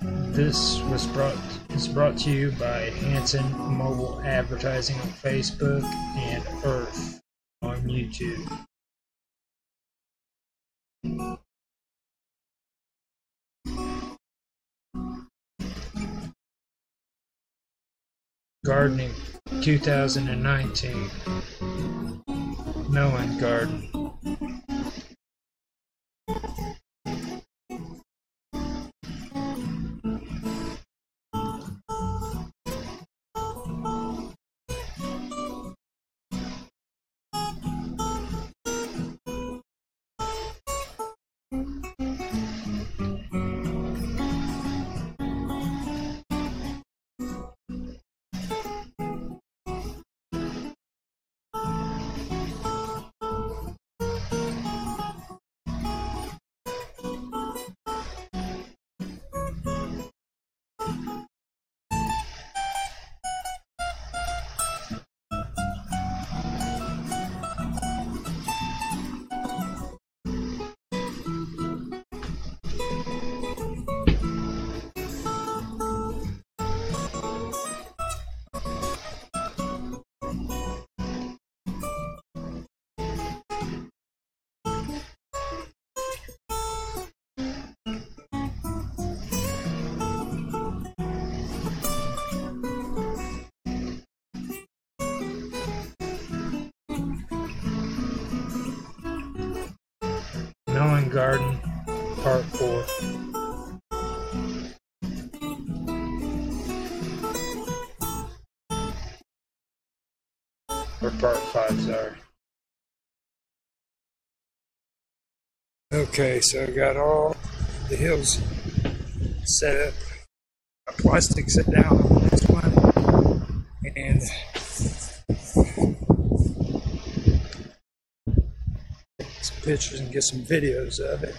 This is brought to you by Hanson Mobile Advertising on Facebook and Earth on YouTube. Gardening 2019, Mellon Garden. Mellon Garden, Part 4. Or Part 5, sorry. Okay, so I got all the hills set up. My plastic set down on this one. And pictures and get some videos of it.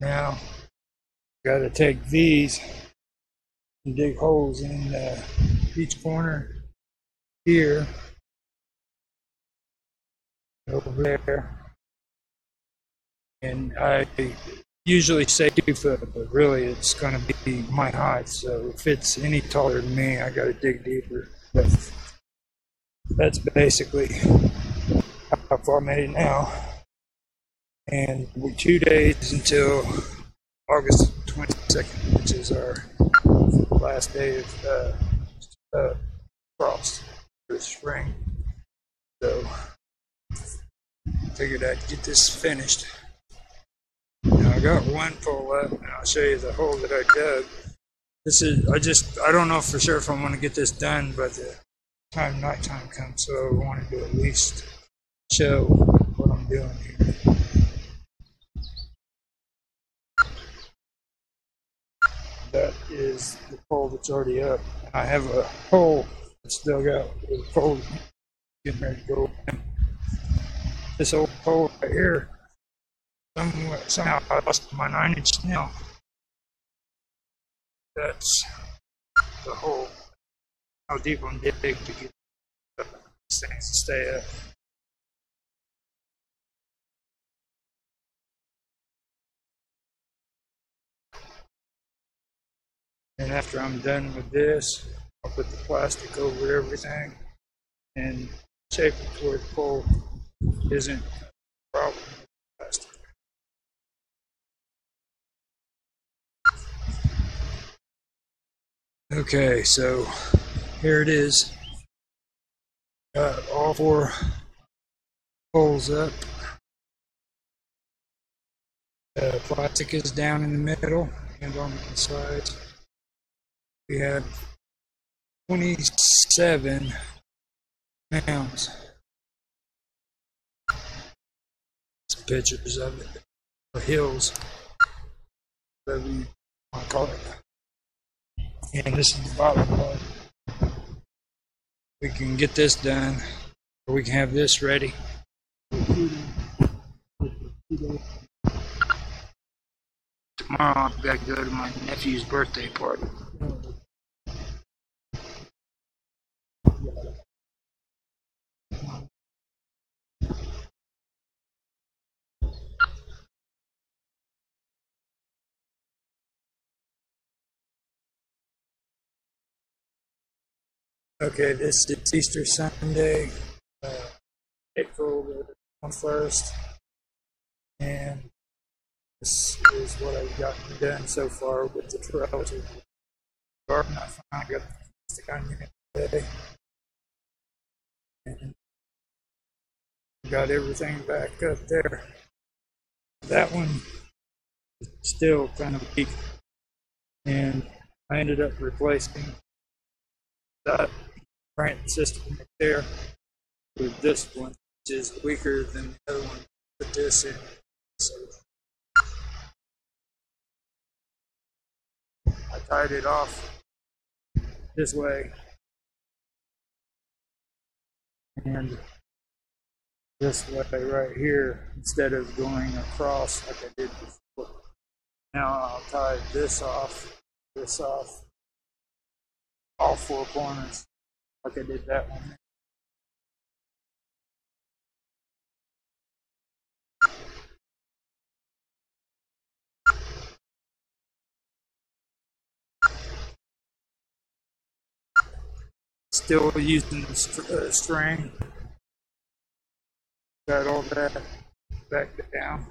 Now, gotta take these and dig holes in each corner here, over there, and I usually say 2 foot, but really it's going to be my height, so if it's any taller than me, I got to dig deeper. But that's basically how far I made it now. And we're 2 days until August 22nd, which is our last day of frost for spring. So I figured I'd get this finished. Now I got one pole up, and I'll show you the hole that I dug. This is, I don't know for sure if I want to get this done, but the time nighttime comes, so I wanted to at least show what I'm doing here. That is the pole that's already up. I have a hole that's dug out with a pole getting ready to go in. This old pole right here. Somehow I lost my 9-inch nail. That's the hole. How deep I'm digging to get these things to stay up. And after I'm done with this, I'll put the plastic over everything and shape it to where the pole isn't a problem. Okay, so here it is. Got all 4 holes up. The plastic is down in the middle and on the sides. We have 27 mounds. Some pictures of it, the hills, whatever you want to call it. And this is the bottom part. We can get this done, or we can have this ready. Tomorrow I've got to go to my nephew's birthday party. Okay, this is Easter Sunday, April 1st, and this is what I've gotten done so far with the trail to the garden. I finally got the onion today, and got everything back up there. That one is still kind of weak, and I ended up replacing that branch system right there with this one, which is weaker than the other one. Put this in. So I tied it off this way, and this way right here, instead of going across like I did before. Now I'll tie this off, all four corners, like I did that one. Still using the string. Got all that back down.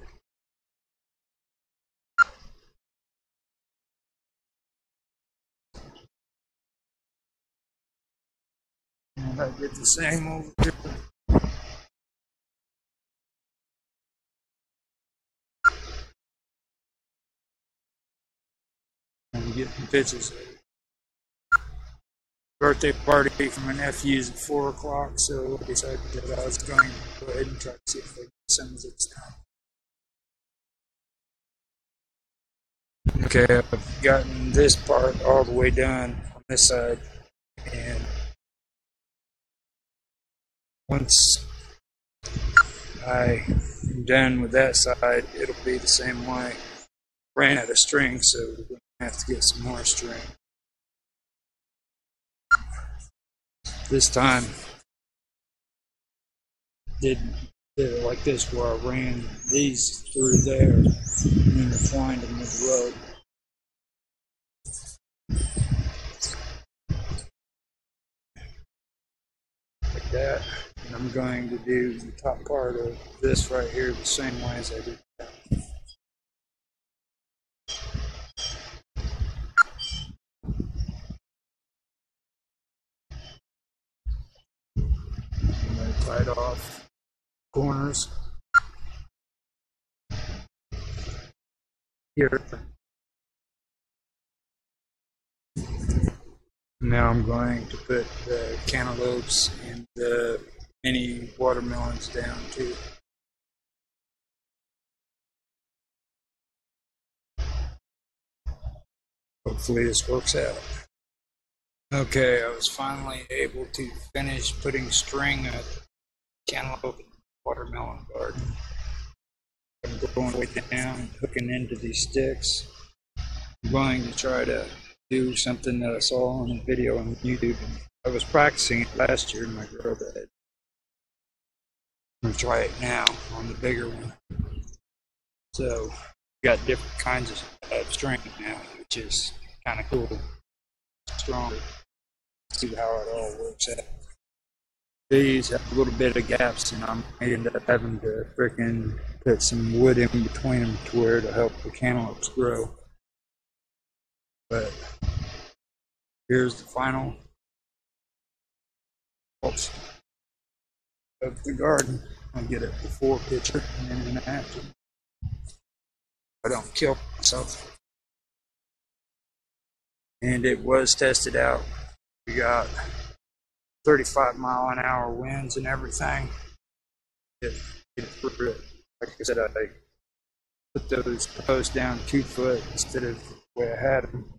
And I did the same over here. I'm getting pictures of it. Birthday party for my nephews at 4 o'clock, so I decided that I was going to go ahead and try to see if I can get some of this done. Okay, I've gotten this part all the way done on this side, and once I am done with that side, it'll be the same way. Ran out of string, so we're going to have to get some more string. This time, did it like this, where I ran these through there and intertwined them with the rope. Like that. And I'm going to do the top part of this right here the same way as I did that. I'm going to tie it off corners here. Now I'm going to put the cantaloupes and the mini watermelons down too. Hopefully this works out. Okay, I was finally able to finish putting string at cantaloupe and watermelon garden. I'm going way down, hooking into these sticks. I'm going to try to do something that I saw on a video on YouTube. I was practicing it last year, my girl did. I'm going to try it now on the bigger one. So, got different kinds of string now, which is kind of cool. Stronger. See how it all works out. These have a little bit of gaps, and I may end up having to frickin' put some wood in between them to where to help the cantaloupes grow. But here's the final results of the garden. I'll get a before picture and then an after. I don't kill myself. And it was tested out. We got 35-mile-an-hour winds and everything. Like I said, I put those posts down 2 foot instead of the way I had them.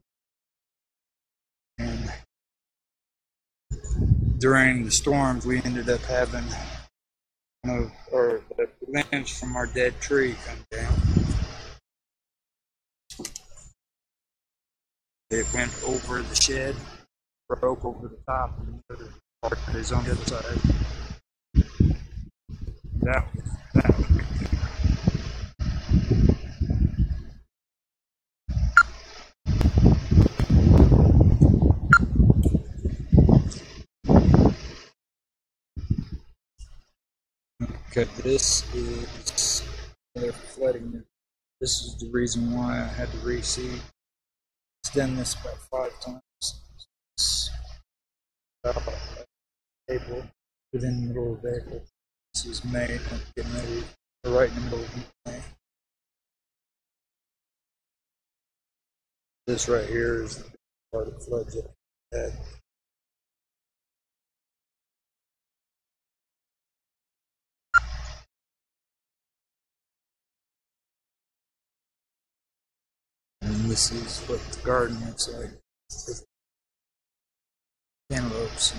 And during the storms, we ended up having the limbs from our dead tree come down. It went over the shed, broke over the top, and the other part is on the other side. That was Okay, this is they're flooding. This is the reason why I had to reseed. It's done this about 5 times. About April, within the middle of April. This is May, maybe right in the middle of May. This right here is the part of floods that I had. And this is what the garden looks like with cantaloupes.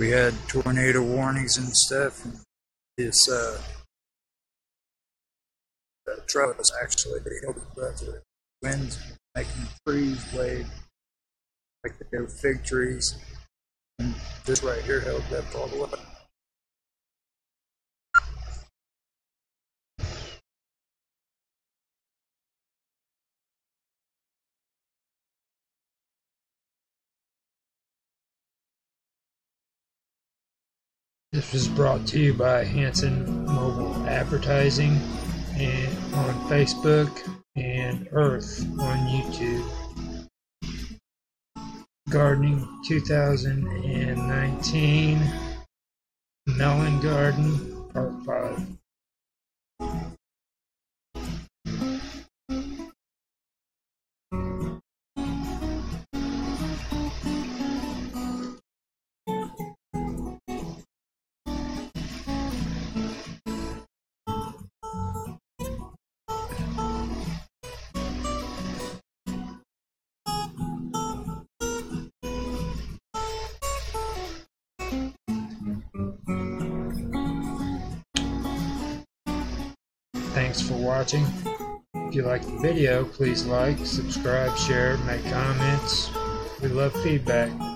We had tornado warnings and stuff. And this trellis actually held it by the winds, making trees wave like they were fig trees. And this right here held up all the way. This was brought to you by Hanson Mobile Advertising and on Facebook and Earth on YouTube. Gardening 2019, Mellon Garden, Part 5. Thanks for watching. If you liked the video, please like, subscribe, share, make comments. We love feedback.